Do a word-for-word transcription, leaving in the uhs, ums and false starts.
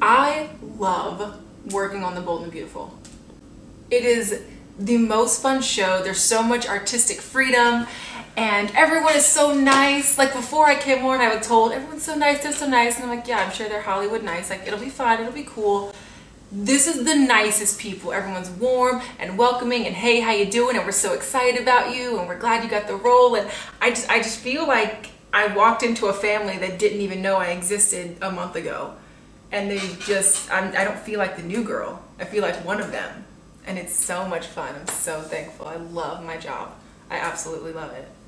I love working on The Bold and the Beautiful. It is the most fun show. There's so much artistic freedom and everyone is so nice. Like before I came on, I was told everyone's so nice, they're so nice, and I'm like, yeah, I'm sure they're Hollywood nice, like it'll be fine, it'll be cool. This is the nicest people. Everyone's warm and welcoming and hey, how you doing, and we're so excited about you and we're glad you got the role. And I just I just feel like I walked into a family that didn't even know I existed a month ago, and they just I'm, I don't feel like the new girl. I feel like one of them. And it's so much fun. I'm so thankful. I love my job. I absolutely love it.